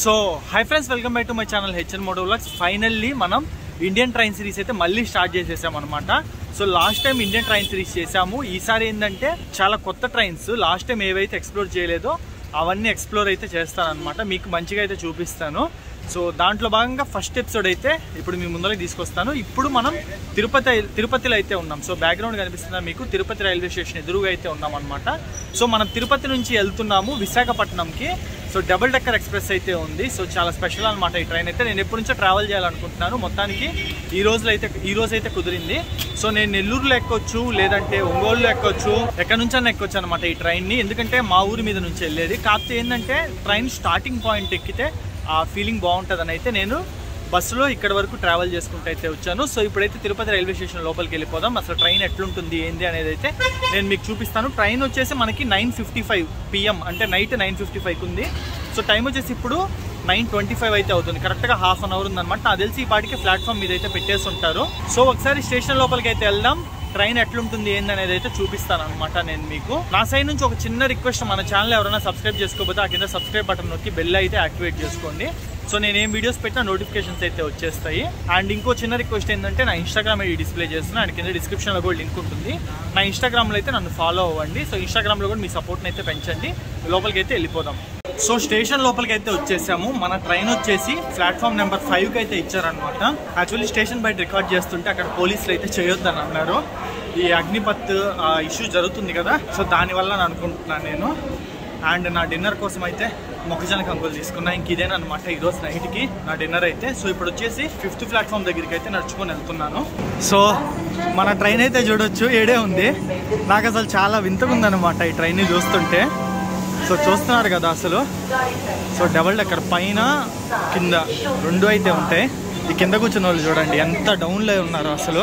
So hi friends welcome back to my channel HN motovlogs. Finally मनम Indian train series अयिते मल्ली start चेसेसाम अन्नमाट। So last time Indian train series चेसामु, ईसारी एंदंटे चाला कोत्त ट्रैन्स लास्ट टाइम एवैते एक्सप्लोर चेयलेदो అవన్నీ ఎక్స్‌ప్లోర్ అయితే చేస్తాను అన్నమాట, మీకు మంచిగా అయితే చూపిస్తాను। సో దాంట్లో భాగంగా ఫస్ట్ ఎపిసోడ్ అయితే ఇప్పుడు మీ ముందుకి తీసుకొస్తాను। ఇప్పుడు మనం తిరుపతిలో అయితే ఉన్నాం। సో బ్యాక్గ్రౌండ్ కనిపిస్తుందా మీకు, తిరుపతి రైల్వే స్టేషన్ ఎదురుగా అయితే ఉన్నాం అన్నమాట। సో మనం తిరుపతి నుంచి వెళ్తున్నాము విశాఖపట్నంకి। సో డబుల్ డెక్కర్ ఎక్స్‌ప్రెస్ అయితే ఉంది। సో చాలా స్పెషల్ అన్నమాట ఈ ట్రైన్ అయితే। నేను ఎప్పటి నుంచో ట్రావెల్ చేయాలనుకుంటున్నాను, మొత్తానికి ఈ రోజు అయితే కుదిరింది। సో నేను నెల్లూరులో ఎక్కొచ్చు, లేదంటే ఒంగోలులో ఎక్కొచ్చు, ఎక్కడి నుంచైనా ఎక్కొచ్చు అన్నమాట ఈ ట్రైన్ ని। ఎందుకంటే మా ఊరి మీద నుంచి వెళ్ళేది, కాకపోతే ఏంటంటే ట్రైన్ స్టార్టింగ్ పాయింట్ ఎక్కితే ఆ ఫీలింగ్ బాగుంటదని అయితే నేను బస్సులో ఇక్కడ వరకు ట్రావెల్ చేసుకుంటూ అయితే వచ్చాను। సో ఇప్పుడైతే తిరుపతి రైల్వే స్టేషన్ లోపలికి వెళ్ళిపోదాం, అసలు ట్రైన్ ఎట్లుంటుంది ఏంది అనేది అయితే నేను మీకు చూపిస్తాను। ట్రైన్ వచ్చేసి మనకి 9:55 PM అంటే నైట్ 9:55 ఉంది। సో టైం వచ్చేసి ఇప్పుడు 9:25 అయితే అవుతుంది, కరెక్ట్గా హాఫ్ అన్ అవర్ ఉందన్నమాట। నాకు తెలిసి ఈ పాటికి ప్లాట్ఫామ్ మీద అయితే పెట్టేసి ఉంటారు। సో ఒకసారి స్టేషన్ లోపలికి అయితే వెళ్దాం, ట్రైన్ ఎట్లుంటుంది ఏందనేది అయితే చూపిస్తాను అనమాట నేను మీకు। నా సైడ్ నుంచి ఒక చిన్న రిక్వెస్ట్, మన ఛానల్ ఎవరైనా సబ్స్క్రైబ్ చేసుకోకపోతే ఆ కింద సబ్స్క్రైబ్ బటన్ నొక్కి బెల్ అయితే యాక్టివేట్ చేసుకోండి। సో నేనేం వీడియోస్ పెట్టినా నోటిఫికేషన్స్ అయితే వచ్చేస్తాయి। అండ్ ఇంకో చిన్న రిక్వెస్ట్ ఏంటంటే, నా ఇన్స్టాగ్రామ్ ఐడి డిస్ప్లే చేస్తున్నా, అండ్ కింద డిస్క్రిప్షన్లో కూడా లింక్ ఉంటుంది, నా ఇన్స్టాగ్రామ్లో అయితే నన్ను ఫాలో అవ్వండి। సో ఇన్స్టాగ్రామ్లో కూడా మీ సపోర్ట్ని అయితే పెంచండి। లోపలికి అయితే వెళ్ళిపోదాం। సో స్టేషన్ లోపలికి అయితే వచ్చేసాము। మన ట్రైన్ వచ్చేసి ప్లాట్ఫామ్ నెంబర్ 5కి అయితే ఇచ్చారనమాట। యాక్చువల్లీ స్టేషన్ బయట రికార్డ్ చేస్తుంటే అక్కడ పోలీసులు అయితే చేయొద్దని అన్నారు, ఈ అగ్నిపత్ ఇష్యూ జరుగుతుంది కదా, సో దానివల్ల అనుకుంటున్నాను నేను। అండ్ నా డిన్నర్ కోసం అయితే మొక్కజొన్న కంకులు తీసుకున్నా, ఇంక ఇదేనమాట ఈరోజు నైట్కి నా డిన్నర్ అయితే। సో ఇప్పుడు వచ్చేసి 5th ప్లాట్ఫామ్ దగ్గరికి అయితే నడుచుకొని వెళ్తున్నాను। సో మన ట్రైన్ అయితే చూడొచ్చు ఏడే ఉంది, నాకు అసలు చాలా వింతగా ఉందన్నమాట ఈ ట్రైన్ని చూస్తుంటే। సో చూస్తున్నారు కదా అసలు, సో డబుల్ డెక్కర్ పైన కింద రెండు అయితే ఉంటాయి। ఈ కింద కూర్చున్న వాళ్ళు చూడండి ఎంత డౌన్లో ఉన్నారు అసలు।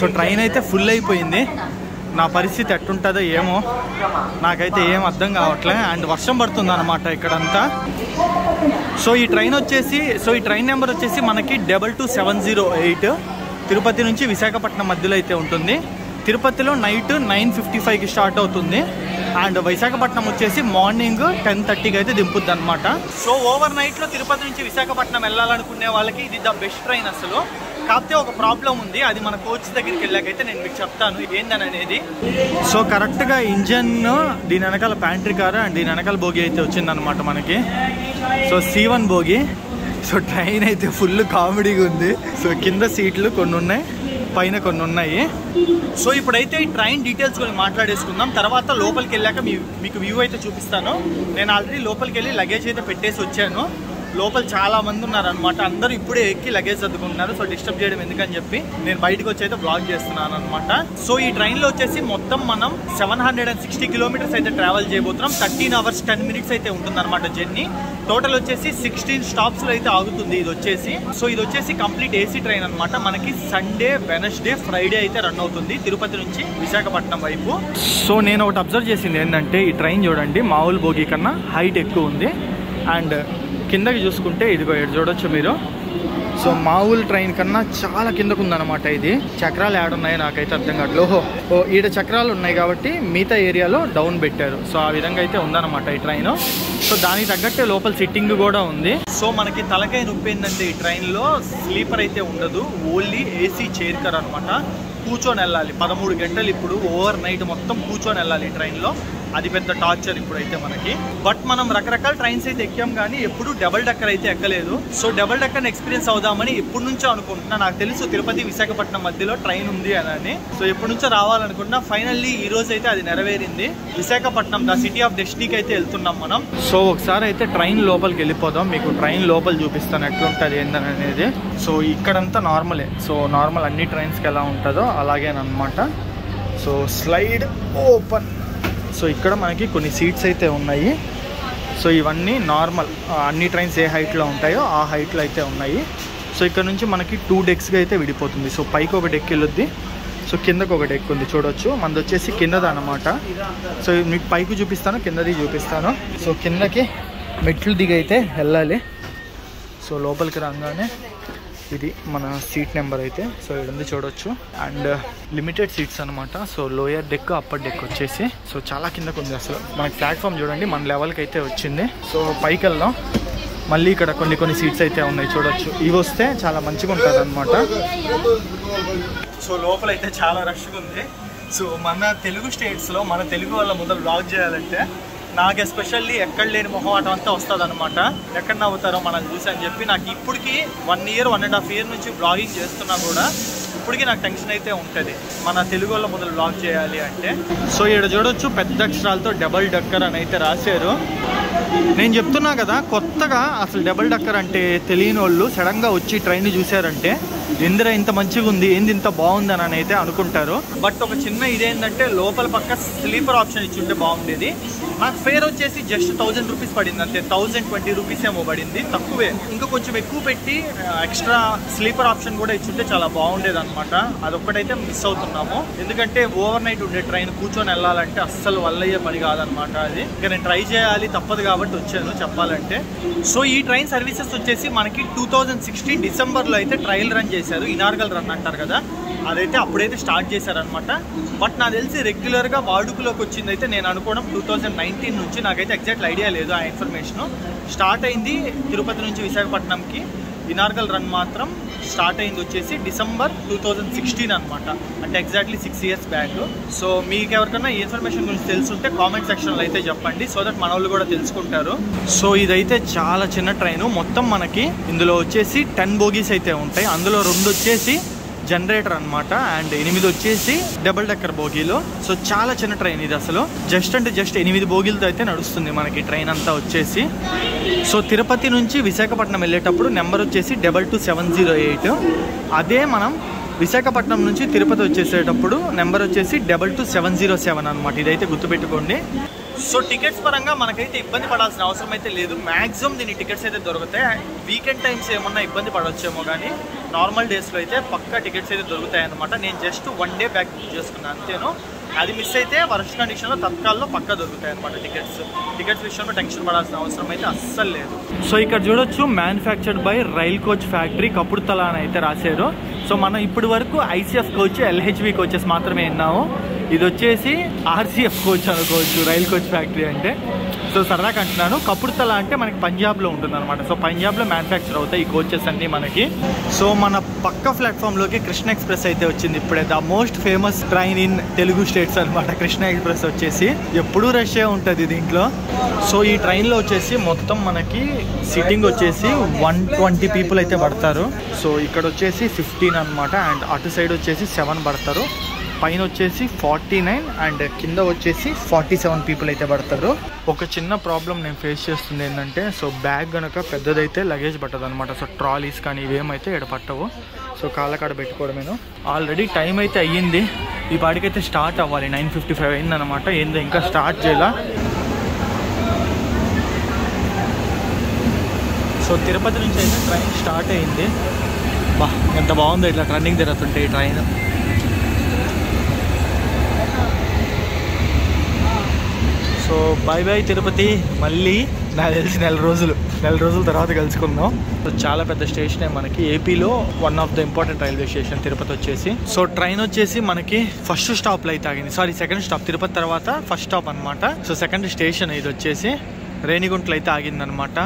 సో ట్రైన్ అయితే ఫుల్ అయిపోయింది, నా పరిస్థితి ఎట్టుంటుందో ఏమో నాకైతే ఏం అర్థం కావట్లే। అండ్ వర్షం పడుతుంది అనమాట ఇక్కడంతా। సో ఈ ట్రైన్ నెంబర్ వచ్చేసి మనకి 22708, తిరుపతి నుంచి విశాఖపట్నం మధ్యలో అయితే ఉంటుంది। తిరుపతిలో నైట్ 9:55కి స్టార్ట్ అవుతుంది, అండ్ విశాఖపట్నం వచ్చేసి మార్నింగ్ 10:30కి అయితే దింపుద్ది అనమాట। సో ఓవర్ నైట్లో తిరుపతి నుంచి విశాఖపట్నం వెళ్ళాలనుకునే వాళ్ళకి ఇది ద బెస్ట్ ట్రైన్ అసలు। కాకపోతే ఒక ప్రాబ్లం ఉంది, అది మన కోచ్ దగ్గరికి వెళ్ళాకైతే నేను మీకు చెప్తాను ఏందని అనేది। సో కరెక్ట్గా ఇంజన్ దీని వెనకాల ప్యాంట్రీ కారు అండ్ దీని వెనకాల బోగి అయితే వచ్చిందనమాట మనకి, so C1 bogie. So train అయితే ఫుల్ కామెడీగా ఉంది। సో కింద సీట్లు కొన్ని ఉన్నాయి, పైన కొన్ని ఉన్నాయి। సో ఇప్పుడైతే ఈ ట్రైన్ డీటెయిల్స్ గురించి మాట్లాడేసుకుందాం, తర్వాత లోపలికి వెళ్ళాక మీకు వ్యూ అయితే చూపిస్తాను। నేను ఆల్రెడీ లోపలికి వెళ్ళి లగేజ్ అయితే పెట్టేసి వచ్చాను, లోపల చాలా మంది ఉన్నారనమాట, అందరూ ఇప్పుడే ఎక్కి లగేజ్ సర్దుకుంటున్నారు। సో డిస్టర్బ్ చేయడం ఎందుకని చెప్పి నేను బయటకు వచ్చి అయితే బ్లాగ్ చేస్తున్నాను అనమాట। సో ఈ ట్రైన్లో వచ్చేసి మొత్తం మనం 760 కిలోమీటర్స్ అయితే ట్రావెల్ చేయబోతున్నాం। 13 hours 10 minutes అయితే ఉంటుందన్నమాట జర్నీ। టోటల్ వచ్చేసి 16 stops అయితే ఆగుతుంది ఇది వచ్చేసి। సో ఇది వచ్చేసి కంప్లీట్ AC ట్రైన్ అనమాట, మనకి సండే, వెనస్డే, ఫ్రైడే అయితే రన్ అవుతుంది తిరుపతి నుంచి విశాఖపట్నం వైపు। సో నేను ఒకటి అబ్జర్వ్ చేసింది ఏంటంటే, ఈ ట్రైన్ చూడండి మామూలు బోగి కన్నా హైట్ ఎక్కువ ఉంది, అండ్ కిందకి చూసుకుంటే ఇదిగో చూడొచ్చు మీరు, సో మామూలు ట్రైన్ కన్నా చాలా కిందకు ఉందన్నమాట ఇది। చక్రాలు ఏడున్నాయో నాకైతే అర్థం కావట్లేదు, ఓహో ఈడ చక్రాలు ఉన్నాయి కాబట్టి మిగతా ఏరియాలో డౌన్ పెట్టారు। సో ఆ విధంగా అయితే ఉందన్నమాట ఈ ట్రైన్। సో దానికి తగ్గట్టే లోపల సిట్టింగ్ కూడా ఉంది। సో మనకి తలకాయ నొప్పిందంటే ఈ ట్రైన్లో స్లీపర్ అయితే ఉండదు, ఓన్లీ AC చైర్ కార్ అనమాట, కూర్చొని వెళ్ళాలి 13 గంటలు ఇప్పుడు ఓవర్ నైట్ మొత్తం కూర్చొని వెళ్ళాలి ఈ ట్రైన్లో, అది పెద్ద టార్చర్ ఇప్పుడైతే మనకి। బట్ మనం రకరకాల ట్రైన్స్ అయితే ఎక్కాం కానీ ఎప్పుడు డబుల్ డెక్కర్ అయితే ఎక్కలేదు। సో డబుల్ డెక్కర్ ఎక్స్పీరియన్స్ అవుదామని ఎప్పటి నుంచో అనుకుంటున్నా, నాకు తెలుసు తిరుపతి విశాఖపట్నం మధ్యలో ట్రైన్ ఉంది అని, సో ఎప్పటి నుంచో రావాలనుకుంటున్నా, ఫైనల్లీ ఈ రోజు అయితే అది నెరవేరింది। విశాఖపట్నం ద సిటీ ఆఫ్ డెస్టినీకి అయితే వెళ్తున్నాం మనం। సో ఒకసారి అయితే ట్రైన్ లోపలికి వెళ్ళిపోదాం, మీకు ట్రైన్ లోపల చూపిస్తాను ఎట్లుంటుంది ఏందని అనేది। సో ఇక్కడంతా నార్మలే, సో నార్మల్ అన్ని ట్రైన్స్కి ఎలా ఉంటుందో అలాగేనమాట। సో స్లైడ్ ఓపెన్, సో ఇక్కడ మనకి కొన్ని సీట్స్ అయితే ఉన్నాయి। సో ఇవన్నీ నార్మల్ అన్ని ట్రైన్స్ ఏ హైట్లో ఉంటాయో ఆ హైట్లో అయితే ఉన్నాయి। సో ఇక్కడ నుంచి మనకి 2 decks అయితే విడిపోతుంది, సో పైకి ఒక డెక్ వెళ్ళొద్ది, సో కిందకు ఒక డెక్ ఉంది చూడొచ్చు, మనది వచ్చేసి కిందది అనమాట। సో మీకు పైకి చూపిస్తాను, కిందది చూపిస్తాను। సో కిందకి మెట్లు దిగి అయితే వెళ్ళాలి। సో లోపలికి రాగానే ఇది మన సీట్ నెంబర్ అయితే సో ఇదంతా చూడొచ్చు అండ్ లిమిటెడ్ సీట్స్ అన్నమాట. So lower deck upper deck వచ్చేసి సో చాలా కిందకు ఉంది. అసలు మన ప్లాట్ఫామ్ చూడండి మన లెవెల్కి అయితే వచ్చింది. సో పైకి వెళ్దాం. మళ్ళీ ఇక్కడ కొన్ని కొన్ని సీట్స్ అయితే ఉన్నాయి చూడొచ్చు. ఇవి వస్తే చాలా మంచిగా ఉంటుంది అనమాట. సో లోపల అయితే చాలా రష్గా ఉంది. సో మన తెలుగు స్టేట్స్లో మన తెలుగు వాళ్ళ ముందు బ్లాగ్ చేయాలంటే నాకు ఎస్పెషల్లీ ఎక్కడ లేని మొహమాటం అంతా వస్తుంది అనమాట. ఎక్కడ నవ్వుతారో మనం చూసి అని చెప్పి నాకు ఇప్పటికీ 1.5 year నుంచి బ్లాగింగ్ చేస్తున్నా కూడా ఇప్పటికీ నాకు టెన్షన్ అయితే ఉంటుంది మన తెలుగు వాళ్ళ ముందు బ్లాగ్ చేయాలి అంటే. సో ఇక్కడ చూడొచ్చు పెద్ద అక్షరాలతో డబల్ డెక్కర్ అని అయితే రాశారు. నేను చెప్తున్నా కదా కొత్తగా అసలు డబల్ డెక్కర్ అంటే తెలియని వాళ్ళు సడన్గా వచ్చి ట్రైన్ చూశారంటే ఇందిరా ఇంత మంచిగా ఉంది ఏంది ఇంత బాగుంది అని అయితే అనుకుంటారు. బట్ ఒక చిన్న ఇదేంటంటే లోపల పక్క స్లీపర్ ఆప్షన్ ఇచ్చి ఉంటే బాగుండేది. నాకు ఫేర్ వచ్చేసి జస్ట్ 1000 రూపీస్ పడింది అంతే. 1020 రూపీస్ ఏమో పడింది, తక్కువే. ఇంకా కొంచెం ఎక్కువ పెట్టి ఎక్స్ట్రా స్లీపర్ ఆప్షన్ కూడా ఇచ్చుంటే చాలా బాగుండేది అనమాట. అదొక్కటైతే మిస్ అవుతున్నాము ఎందుకంటే ఓవర్ నైట్ ఉండే ట్రైన్ కూర్చొని వెళ్ళాలంటే అస్సలు వల్లయ్యే పని కాదనమాట అది. ఇంకా నేను ట్రై చేయాలి తప్పదు కాబట్టి వచ్చాను చెప్పాలంటే. సో ఈ ట్రైన్ సర్వీసెస్ వచ్చేసి మనకి 2016 Decemberలో అయితే ట్రయల్ రన్ చేశారు. ఇనార్గల్ రన్ అంటారు కదా అదైతే అప్పుడైతే స్టార్ట్ చేశారనమాట. బట్ నాకు తెలిసి రెగ్యులర్గా వాడుకలోకి వచ్చిందైతే నేను అనుకోవడం 2019 నుంచి. నాకైతే ఎగ్జాక్ట్ ఐడియా లేదు ఆ ఇన్ఫర్మేషను. స్టార్ట్ అయింది తిరుపతి నుంచి విశాఖపట్నంకి, ఇనార్గల్ రన్ మాత్రం స్టార్ట్ అయింది వచ్చేసి December 2016 అనమాట. అంటే ఎగ్జాక్ట్లీ 6 years బ్యాక్. సో మీకు ఎవరికైనా ఈ ఇన్ఫర్మేషన్ గురించి తెలుసుంటే కామెంట్ సెక్షన్లో అయితే చెప్పండి సో దట్ మన వాళ్ళు కూడా తెలుసుకుంటారు. సో ఇదైతే చాలా చిన్న ట్రైను. మొత్తం మనకి ఇందులో వచ్చేసి 10 బోగీస్ అయితే ఉంటాయి. అందులో 2 వచ్చేసి జనరేటర్ అనమాట అండ్ 8 వచ్చేసి డబుల్ డెక్కర్ బోగీలు. సో చాలా చిన్న ట్రైన్ ఇది. అసలు జస్ట్ అంటే జస్ట్ 8 బోగీలతో అయితే నడుస్తుంది మనకి ట్రైన్ అంతా వచ్చేసి. సో తిరుపతి నుంచి విశాఖపట్నం వెళ్ళేటప్పుడు నెంబర్ వచ్చేసి 22708. అదే మనం విశాఖపట్నం నుంచి తిరుపతి వచ్చేసేటప్పుడు నెంబర్ వచ్చేసి 22707 అనమాట. ఇదైతే గుర్తుపెట్టుకోండి. సో టికెట్స్ పరంగా మనకైతే ఇబ్బంది పడాల్సిన అవసరం అయితే లేదు. మ్యాక్సిమం దీని టికెట్స్ అయితే దొరుకుతాయి. వీకెండ్ టైమ్స్ ఏమన్నా ఇబ్బంది పడవచ్చేమో కానీ నార్మల్ డేస్లో అయితే పక్కా టికెట్స్ అయితే దొరుకుతాయి అనమాట. నేను జస్ట్ 1 day బ్యాక్ బుక్ చేసుకున్నాను అంతేను. అది మిస్ అయితే వర్ష కండిషన్లో తత్కాల్లో పక్కా దొరుకుతాయి అనమాట టికెట్స్. టికెట్స్ విషయంలో టెన్షన్ పడాల్సిన అవసరం అయితే అస్సలు లేదు. సో ఇక్కడ చూడొచ్చు manufactured by rail coach factory Kapurthala అని అయితే రాశారు. సో మనం ఇప్పటి వరకు ICF కోచ్ LHV కోచెస్ మాత్రమే విన్నాము. ఇది వచ్చేసి RCF కోచ్ అనుకోవచ్చు రైల్ కోచ్ ఫ్యాక్టరీ అంటే. సో సరదాగా అంటున్నాను. కపుర్తలా అంటే మనకి పంజాబ్లో ఉంటుంది అనమాట. సో పంజాబ్లో మ్యానుఫ్యాక్చర్ అవుతాయి ఈ కోచెస్ అన్నీ మనకి. సో మన పక్క ప్లాట్ఫామ్లోకి కృష్ణ ఎక్స్ప్రెస్ అయితే వచ్చింది ఇప్పుడే. The most famous train in Telugu states అనమాట కృష్ణ ఎక్స్ప్రెస్ వచ్చేసి. ఎప్పుడూ రష్ ఉంటుంది దీంట్లో. సో ఈ ట్రైన్లో వచ్చేసి మొత్తం మనకి సిట్టింగ్ వచ్చేసి 120 people అయితే పడతారు. సో ఇక్కడ వచ్చేసి 15 అనమాట అండ్ అటు సైడ్ వచ్చేసి 7 పడతారు. పైన వచ్చేసి 49 అండ్ కింద వచ్చేసి 47 people అయితే పడతారు. ఒక చిన్న ప్రాబ్లం నేను ఫేస్ చేస్తుంది ఏంటంటే సో బ్యాగ్ కనుక పెద్దదైతే లగేజ్ పట్టదు అనమాట. సో ట్రాలీస్ కానీ ఇవేమైతే ఇక్కడ పట్టవు. సో కాళ్ళకాడ పెట్టుకోవడమేను. ఆల్రెడీ టైం అయితే అయ్యింది. ఈ పాటికైతే స్టార్ట్ అవ్వాలి. 9:55 అయిందనమాట. ఏందో ఇంకా స్టార్ట్ చేయాల. సో తిరుపతి నుంచి అయితే ట్రైన్ స్టార్ట్ అయింది. బా ఎంత బాగుందో ఇట్లా రన్నింగ్ తిరుగుతుంటే ఈ train. So bye bye Tirupati. మళ్ళీ నాకు తెలిసి 4 రోజుల తర్వాత కలుసుకుందాం. సో చాలా పెద్ద స్టేషనే మనకి ఏపీలో. 1 of the important railway station Tirupati వచ్చేసి. సో ట్రైన్ వచ్చేసి మనకి ఫస్ట్ స్టాప్లో అయితే ఆగింది. Sorry, second stop. తిరుపతి తర్వాత ఫస్ట్ స్టాప్ అనమాట. సో సెకండ్ స్టేషన్ ఇది వచ్చేసి రేణిగుంటలో అయితే ఆగిందనమాట.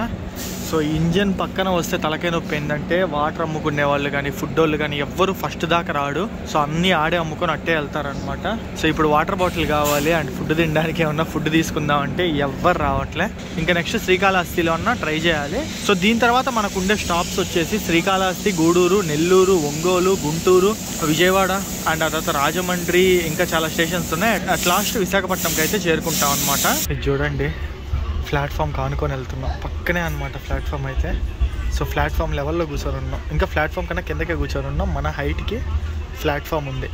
సో ఇంజన్ పక్కన వస్తే తలకాయ నొప్పి ఏంటంటే వాటర్ అమ్ముకునే వాళ్ళు కానీ ఫుడ్ వాళ్ళు కానీ ఎవ్వరు ఫస్ట్ దాకా రాడు. సో అన్నీ ఆడే అమ్ముకొని అట్టే వెళ్తారనమాట. సో ఇప్పుడు వాటర్ బాటిల్ కావాలి అండ్ ఫుడ్ తినడానికి ఏమన్నా ఫుడ్ తీసుకుందాం అంటే ఎవ్వరు రావట్లే. ఇంకా నెక్స్ట్ శ్రీకాళహస్తిలో అన్నా ట్రై చేయాలి. సో దీని తర్వాత మనకు ఉండే స్టాప్స్ వచ్చేసి శ్రీకాళహస్తి, గూడూరు, నెల్లూరు, ఒంగోలు, గుంటూరు, విజయవాడ అండ్ ఆ తర్వాత రాజమండ్రి, ఇంకా చాలా స్టేషన్స్ ఉన్నాయి. అట్ లాస్ట్ విశాఖపట్నంకి అయితే చేరుకుంటాం అనమాట. చూడండి ప్లాట్ఫామ్ కానుకొని వెళ్తున్నాం. పక్కనే అనమాట ప్లాట్ఫామ్ అయితే. సో ప్లాట్ఫామ్ లెవెల్లో కూర్చొని ఉన్నాం. ఇంకా ప్లాట్ఫామ్ కన్నా కిందకే కూర్చొని ఉన్నాం. మన హైట్కి ప్లాట్ఫామ్ ఉంది.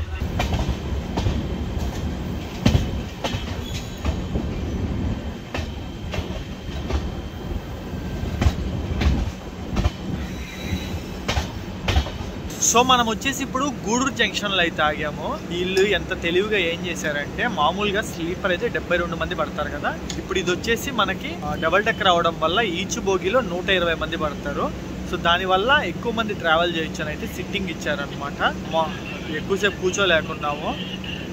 సో మనం వచ్చేసి ఇప్పుడు గూడూరు జంక్షన్లో అయితే ఆగాము. వీళ్ళు ఎంత తెలివిగా ఏం చేశారంటే మామూలుగా స్లీపర్ అయితే 72 మంది పడతారు కదా, ఇప్పుడు ఇది వచ్చేసి మనకి డబల్ డెక్కర్ అవడం వల్ల ఈచ్ బోగిలో 120 మంది పడతారు. సో దానివల్ల ఎక్కువ మంది ట్రావెల్ చేయొచ్చని అయితే సిట్టింగ్ ఇచ్చారనమాట. ఎక్కువసేపు కూర్చోలేకున్నాము,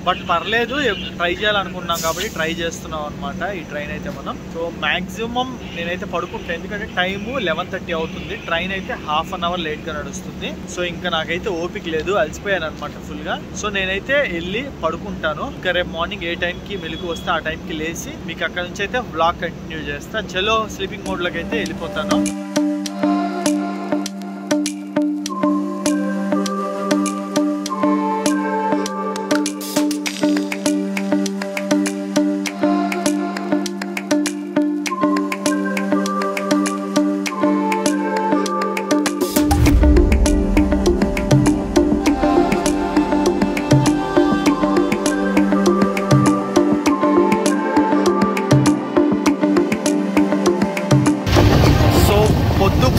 బట్ పర్లేదు ట్రై చేయాలనుకున్నాం కాబట్టి ట్రై చేస్తున్నాం అనమాట ఈ ట్రైన్ అయితే మనం. సో మ్యాక్సిమం నేనైతే పడుకుంటాను, ఎందుకంటే టైము 11:30 అవుతుంది, ట్రైన్ అయితే హాఫ్ అన్ అవర్ లేట్గా నడుస్తుంది. సో ఇంకా నాకైతే ఓపిక లేదు, అలసిపోయాను అనమాట ఫుల్గా. సో నేనైతే వెళ్ళి పడుకుంటాను. ఇంకా రేపు మార్నింగ్ ఏ టైంకి మెలకు వస్తే ఆ టైంకి లేచి మీకు అక్కడ నుంచి అయితే బ్లాగ్ కంటిన్యూ చేస్తా. చలో స్లీపింగ్ మోడ్లోకి అయితే వెళ్ళిపోతాను.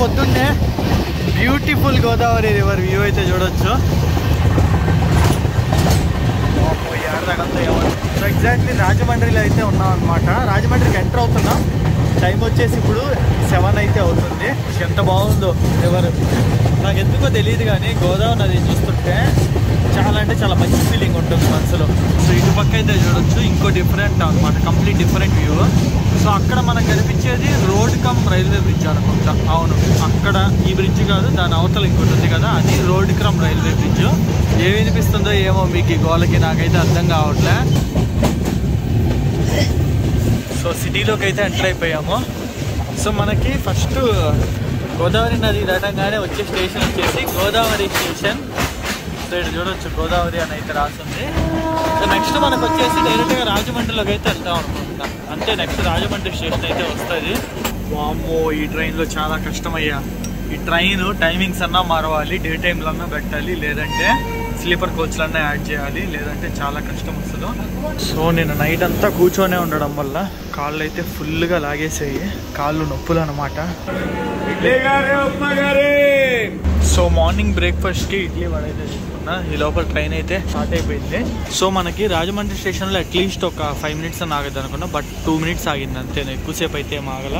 పొద్దున్నే బ్యూటిఫుల్ గోదావరి రివర్ వ్యూ అయితే చూడొచ్చు. సో ఎగ్జాక్ట్లీ రాజమండ్రిలో అయితే ఉన్నాం అనమాట. రాజమండ్రికి ఎంటర్ అవుతున్నాం. టైం వచ్చేసి ఇప్పుడు 7 అయితే అవుతుంది. ఎంత బాగుందో రివర్, నాకు ఎందుకో తెలియదు కానీ గోదావరి నది చూస్తుంటే చాలా అంటే చాలా మంచి ఫీలింగ్ ఉంటుంది మనసులో. సో ఇటుపక్క అయితే చూడొచ్చు, ఇంకో డిఫరెంట్ అనమాట, కంప్లీట్ డిఫరెంట్ వ్యూ. సో అక్కడ మనకు కనిపించేది రోడ్ కమ్ రైల్వే బ్రిడ్జ్ అనుకుంటా. అవును, అక్కడ ఈ బ్రిడ్జ్ కాదు, దాని అవతల ఇంకోటి ఉంది కదా, అది రోడ్ కమ్ రైల్వే బ్రిడ్జ్. ఏమి వినిపిస్తుందో ఏమో మీకు ఈ గోలకి, నాకైతే అర్థం కావట్లే. సో సిటీలోకి అయితే ఎంటర్ అయిపోయాము. సో మనకి ఫస్ట్ గోదావరి నది దాటంగానే వచ్చే స్టేషన్ వచ్చేసి గోదావరి స్టేషన్. సో ఇక్కడ చూడవచ్చు గోదావరి అని అయితే రాస్తుంది. సో నెక్స్ట్ మనకు వచ్చేసి డైరెక్ట్గా రాజమండ్రిలోకి అయితే వెళ్తాం అనుకుంటున్నా, అంతే. నెక్స్ట్ రాజమండ్రి స్టేషన్ అయితే వస్తుంది. వామ్మో, ఈ ట్రైన్లో చాలా కష్టమయ్యా. ఈ ట్రైన్ టైమింగ్స్ అన్నా మారవాలి, డే టైంలన్నా పెట్టాలి, లేదంటే స్లీపర్ కోచ్లన్నా యాడ్ చేయాలి, లేదంటే చాలా కష్టం వస్తుందో. సో నేను నైట్ అంతా కూర్చొనే ఉండడం వల్ల కాళ్ళు అయితే ఫుల్గా లాగేసాయి, కాళ్ళు నొప్పులు అనమాట. సో మార్నింగ్ బ్రేక్ఫాస్ట్కి ఇడ్లీ వడ అయితే తీసుకున్నా. ఈ లోపల ట్రైన్ అయితే స్టార్ట్ అయిపోయింది. సో మనకి రాజమండ్రి స్టేషన్లో అట్లీస్ట్ ఒక 5 minutes అని ఆగద్దు అనుకున్నా, బట్ 2 minutes ఆగింది అంతేనా. ఎక్కువసేపు అయితే ఏం ఆగల,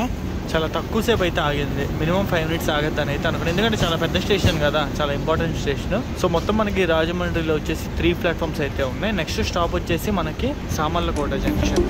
చాలా తక్కువసేపు అయితే ఆగింది. మినిమం 5 minutes ఆగద్దు అని అయితే అనుకున్నాను, ఎందుకంటే చాలా పెద్ద స్టేషన్ కదా, చాలా ఇంపార్టెంట్ స్టేషన్. సో మొత్తం మనకి రాజమండ్రిలో వచ్చేసి 3 platforms అయితే ఉన్నాయి. నెక్స్ట్ స్టాప్ వచ్చేసి మనకి Samarlakota junction.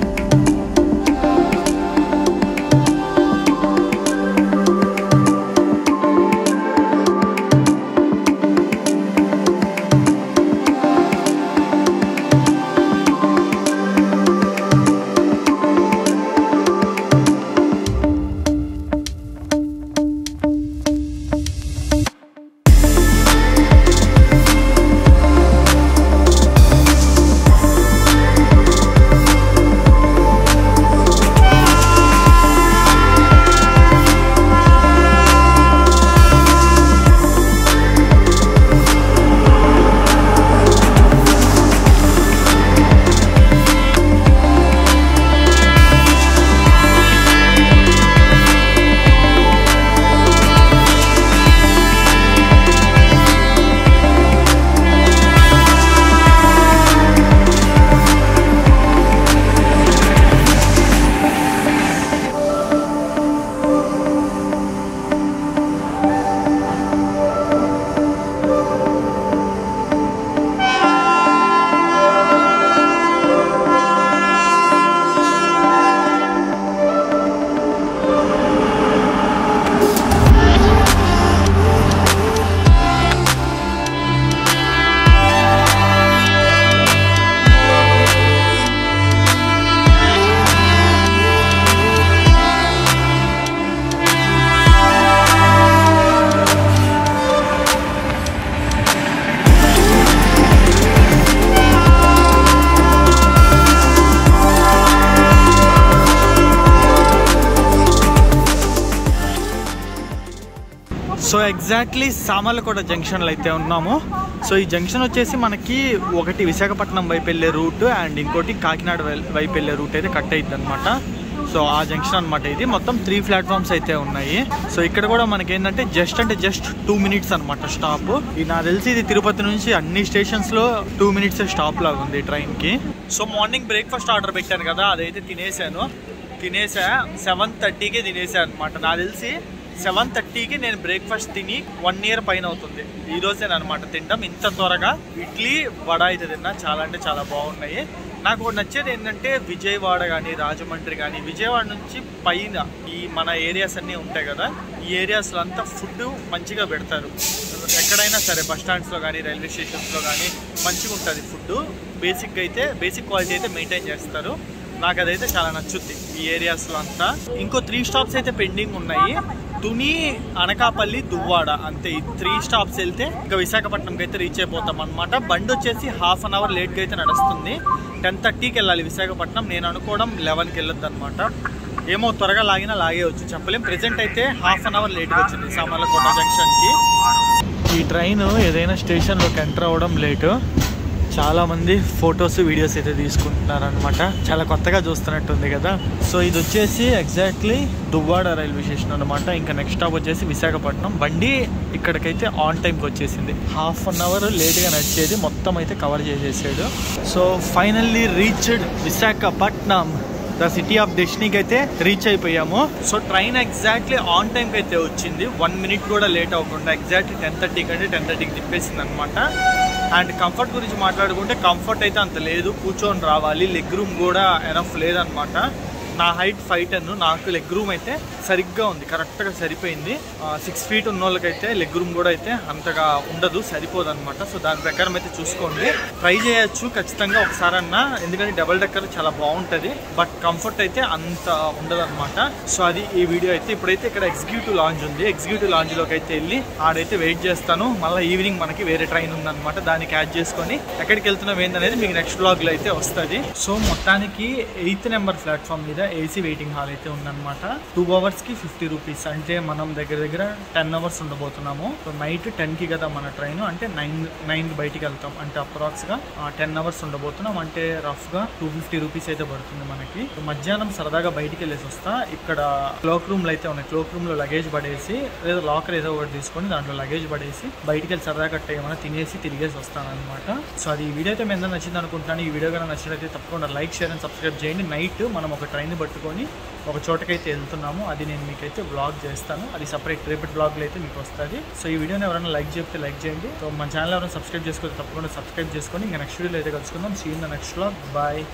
So exactly Samarlakota జంక్షన్లో అయితే ఉన్నాము. సో ఈ జంక్షన్ వచ్చేసి మనకి ఒకటి విశాఖపట్నం వైపు వెళ్ళే రూట్ అండ్ ఇంకోటి కాకినాడ వైపు వెళ్ళే రూట్ అయితే కట్ అయింది అనమాట. సో ఆ జంక్షన్ అనమాట ఇది. మొత్తం 3 platforms అయితే ఉన్నాయి. సో ఇక్కడ కూడా మనకి ఏంటంటే జస్ట్ 2 minutes అనమాట స్టాప్. ఇది నాకు తెలిసి ఇది తిరుపతి నుంచి అన్ని స్టేషన్స్లో 2 minutes స్టాప్ లాగా ఉంది ట్రైన్కి. సో మార్నింగ్ బ్రేక్ఫాస్ట్ ఆర్డర్ పెట్టాను కదా, అదైతే తినేసా 7:30కే తినేసా అనమాట. నాకు తెలిసి 7:30 की నేను బ్రేక్ఫాస్ట్ తిని 1 ఇయర్ పైన అవుతుంది ఈ రోజే అన్నమాట తింటాం ఇంత త్వరగా ఇడ్లీ వడ అయితే తిన్నా చాలా అంటే చాలా బాగున్నాయి నాకు నచ్చేది ఏంటంటే విజయవాడ గాని రాజమండ్రి గాని విజయవాడ నుంచి పైన ఈ మన ఏరియాస్ అన్నీ ఉంటాయి కదా ఈ ఏరియాస్ లో అంతా ఫుడ్ మంచిగా పెడతారు ఎక్కడైనా సరే బస్ స్టాండ్స్ లో గాని రైల్వే స్టేషన్స్ లో గాని మంచిగా ఉంటది ఫుడ్ బేసిక్ అయితే బేసిక్ క్వాలిటీ అయితే మెయింటైన్ చేస్తారు నాకు అదైతే చాలా నచ్చుద్ది ఈ ఏరియాస్ లో అంతా ఇంకో 3 స్టాప్స్ అయితే పెండింగ్ ఉన్నాయి తుని అనకాపల్లి దువ్వాడ అంతే ఈ 3 స్టాప్స్ వెళ్తే ఇంకా విశాఖపట్నంకి అయితే రీచ్ అయిపోతాం అన్నమాట బండి వచ్చేసి హాఫ్ అన్ అవర్ లేట్ గా అయితే నడుస్తుంది 10:30కి వెళ్ళాలి విశాఖపట్నం నేను అనుకోవడం 11కి వెళ్ళొద్దు అన్నమాట ఏమో త్వరగా లాగినా లాగేయచ్చు చెప్పలేం ప్రెజెంట్ అయితే హాఫ్ అన్ అవర్ లేట్ గా వచ్చింది సామర్లకోట జంక్షన్ కి ఈ ట్రైన్ ఏదైనా స్టేషన్లోకి ఎంటర్ అవ్వడం లేటు చాలామంది ఫొటోస్ వీడియోస్ అయితే తీసుకుంటున్నారనమాట చాలా కొత్తగా చూస్తున్నట్టుంది కదా సో ఇది వచ్చేసి ఎగ్జాక్ట్లీ దువ్వాడ రైల్వే స్టేషన్ అనమాట ఇంకా నెక్స్ట్ స్టాప్ వచ్చేసి విశాఖపట్నం బండి ఇక్కడికైతే ఆన్ టైంకి వచ్చేసింది హాఫ్ అన్ అవర్ లేట్గా నడిచేది మొత్తం అయితే కవర్ చేసేసాడు so finally reached Visakhapatnam the city of డెస్టినీకి అయితే రీచ్ అయిపోయాము సో ట్రైన్ ఎగ్జాక్ట్లీ ఆన్ టైంకి అయితే వచ్చింది 1 minute కూడా లేట్ అవ్వకుండా ఎగ్జాక్ట్లీ 10:30కి అంటే 10:30కి తిప్పేసింది అనమాట అండ్ కంఫర్ట్ గురించి మాట్లాడుకుంటే కంఫర్ట్ అయితే అంత లేదు కూర్చొని రావాలి లెగ్ రూమ్ కూడా ఎనఫ్ లేదనమాట నా హైట్ 5'10" నాకు లెగ్ రూమ్ అయితే సరిగ్గా ఉంది కరెక్ట్గా సరిపోయింది 6 feet ఉన్న వాళ్ళకైతే లెగ్ రూమ్ కూడా అయితే అంతగా ఉండదు సరిపోదు అనమాట సో దాని ప్రకారం అయితే చూసుకోండి ట్రై చేయొచ్చు ఖచ్చితంగా ఒకసారి అన్నా ఎందుకంటే డబుల్ డెక్కర్ చాలా బాగుంటుంది బట్ కంఫర్ట్ అయితే అంత ఉండదు అనమాట సో అది ఈ వీడియో అయితే ఇప్పుడైతే ఇక్కడ ఎగ్జిక్యూటివ్ లాంజ్ ఉంది ఎగ్జిక్యూటివ్ లాంజ్లోకి అయితే వెళ్ళి ఆడైతే వెయిట్ చేస్తాను మళ్ళీ ఈవినింగ్ మనకి వేరే ట్రైన్ ఉందన్నమాట దాన్ని క్యాచ్ చేసుకొని ఎక్కడికి వెళ్తున్నాం ఏందనేది మీకు నెక్స్ట్ బ్లాగ్లో అయితే వస్తుంది సో మొత్తానికి 8th number ప్లాట్ఫామ్ మీద ఏసీ వెయిటింగ్ హాల్ అయితే ఉందన్నమాట 2 hours కి 50 rupees అంటే మనం దగ్గర దగ్గర 10 hours ఉండబోతున్నాము సో నైట్ 10కి కదా మన ట్రైన్ అంటే 9 బయటికి వెళ్తాం అంటే అప్రాక్స్గా 10 hours ఉండబోతున్నాం అంటే రఫ్గా 250 rupees అయితే పడుతుంది మనకి మధ్యాహ్నం సరదాగా బయటికి వెళ్ళేసి వస్తా ఇక్కడ క్లోక్ రూమ్లు అయితే ఉన్నాయి క్లోక్ రూమ్లో లగేజ్ పడేసి లేదా లాకర్ ఏదో ఒకటి తీసుకొని దాంట్లో లగేజ్ పడేసి బయటికి వెళ్ళి సరదా కట్ట ఏమైనా తినేసి తిరిగేసి వస్తానమాట సో అది ఈ వీడియో అయితే మేము ఎంత నచ్చింది అనుకుంటాను ఈ వీడియో కన్నా నచ్చినట్లయితే తప్పకుండా లైక్ షేర్ అండ్ సబ్స్క్రైబ్ చేయండి నైట్ మనం ఒక ట్రైన్ పట్టుకొని ఒక చోటకైతే వెళ్తున్నాము అది నేను మీకైతే బ్లాగ్ చేస్తాను అది సపరేట్ రేపటి బ్లాగ్లో అయితే మీకు వస్తుంది సో ఈ వీడియోని ఎవరైనా లైక్ చేస్తే లైక్ చేయండి సో మన ఛానల్ ఎవరైనా సబ్స్క్రైబ్ చేసుకోవచ్చు తప్పకుండా సబ్స్క్రైబ్ చేసుకొని ఇంకా నెక్స్ట్ వీడియోలో అయితే కలుసుకుందాం see in the next blog bye